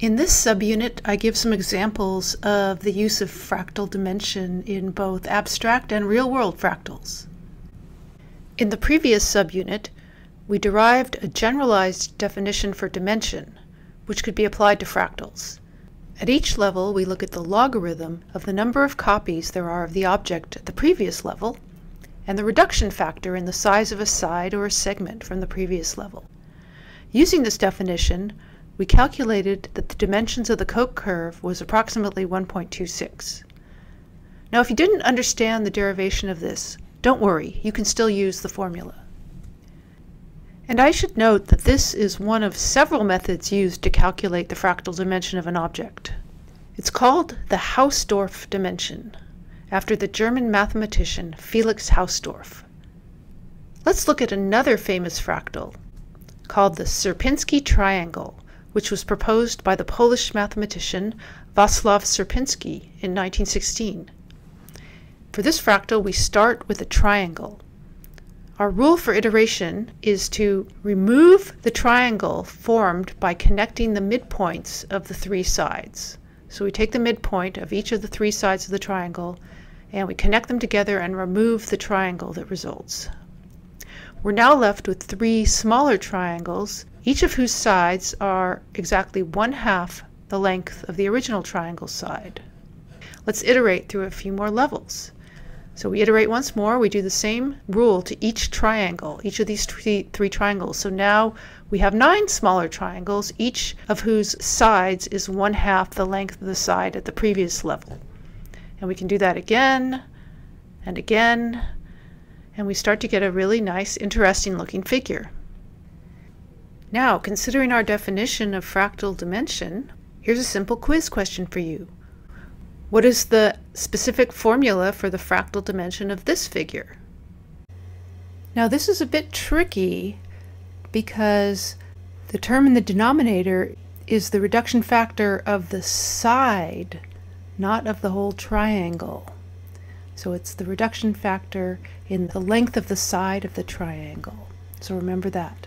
In this subunit, I give some examples of the use of fractal dimension in both abstract and real-world fractals. In the previous subunit, we derived a generalized definition for dimension, which could be applied to fractals. At each level, we look at the logarithm of the number of copies there are of the object at the previous level, and the reduction factor in the size of a side or a segment from the previous level. Using this definition, we calculated that the dimensions of the Koch curve was approximately 1.26. Now, if you didn't understand the derivation of this, don't worry, you can still use the formula. And I should note that this is one of several methods used to calculate the fractal dimension of an object. It's called the Hausdorff dimension, after the German mathematician Felix Hausdorff. Let's look at another famous fractal, called the Sierpinski triangle, which was proposed by the Polish mathematician Wacław Sierpinski in 1916. For this fractal, we start with a triangle. Our rule for iteration is to remove the triangle formed by connecting the midpoints of the three sides. So we take the midpoint of each of the three sides of the triangle and we connect them together and remove the triangle that results. We're now left with three smaller triangles, each of whose sides are exactly 1/2 the length of the original triangle side. Let's iterate through a few more levels. So we iterate once more. We do the same rule to each triangle, each of these three triangles. So now we have 9 smaller triangles, each of whose sides is 1/2 the length of the side at the previous level. And we can do that again and again, and we start to get a really nice, interesting looking figure. Now, considering our definition of fractal dimension, here's a simple quiz question for you. What is the specific formula for the fractal dimension of this figure? Now, this is a bit tricky because the term in the denominator is the reduction factor of the side, not of the whole triangle. So it's the reduction factor in the length of the side of the triangle. So remember that.